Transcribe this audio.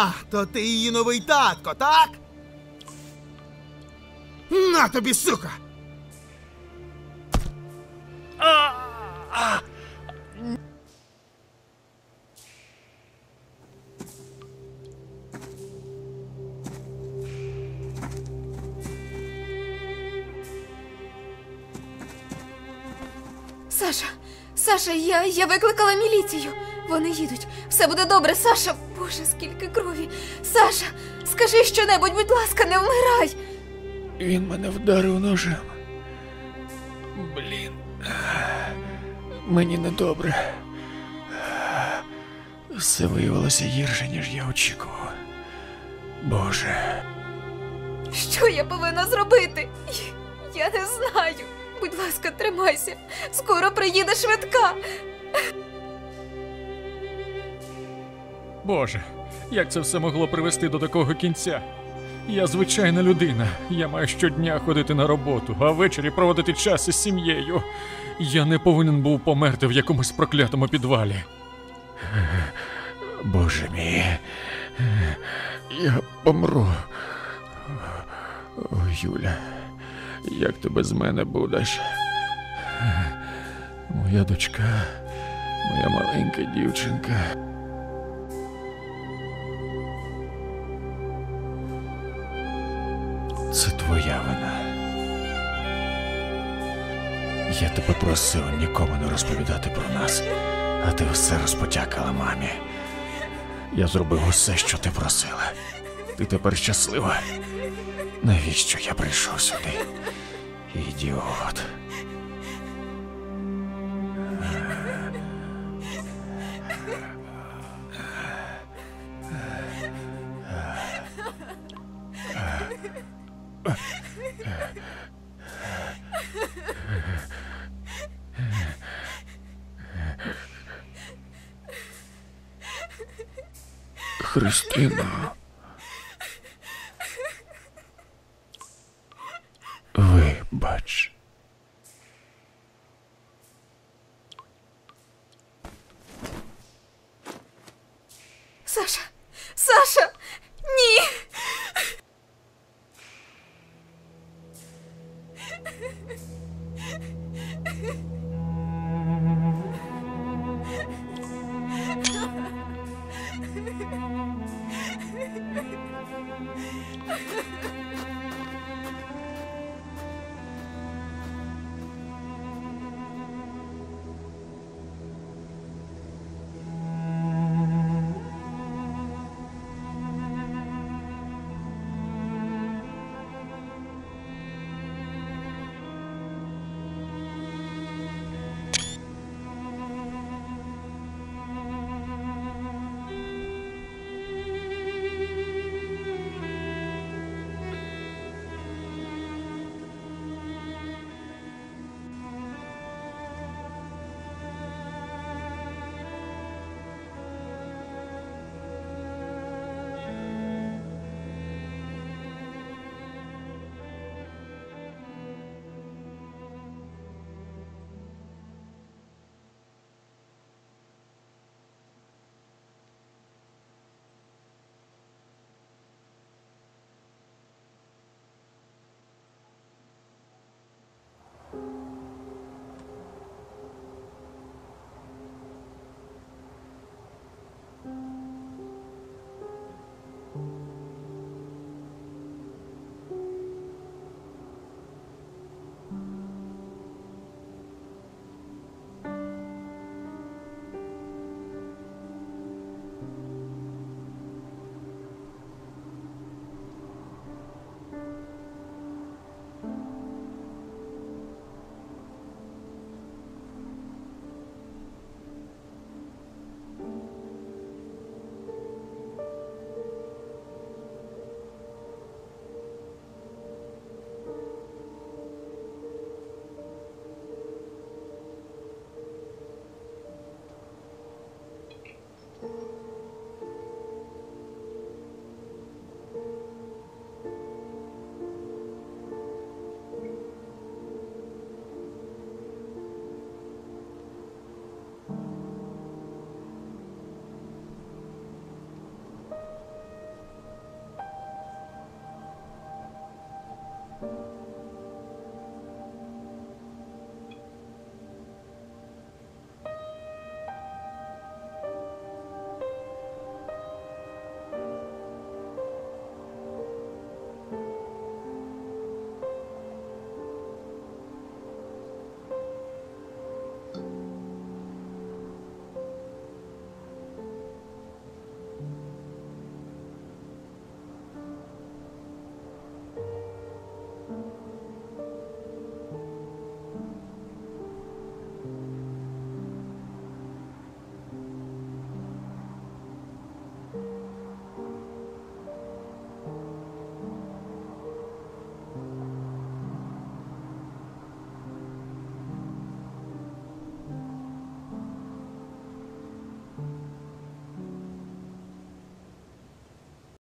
А, то ти її новий татко, так? На тобі, сука! Саша, Саша, я викликала міліцію. Вони їдуть. Все буде добре, Саша. Боже, скільки крові. Саша, скажи щонебудь, будь ласка, не вмирай. Він мене вдарив ножем. Блін. Мені недобре. Все виявилося гірше, ніж я очікував. Боже. Що я повинна зробити? Я не знаю. Будь ласка, тримайся. Скоро приїде швидка. Боже, як це все могло привести до такого кінця? Я звичайна людина. Я маю щодня ходити на роботу, а ввечері проводити час із сім'єю. Я не повинен був померти в якомусь проклятому підвалі. Боже мій, я помру. О, Юля, як ти без мене будеш? Моя дочка, моя маленька дівчинка. Це твоя вина. Я тебе просив нікому не розповідати про нас, а ти все розпотякала мамі. Я зробив усе, що ти просила. Ти тепер щаслива? Навіщо я прийшов сюди? Ідіот. Христина. Вибач. Саша, Саша, ні.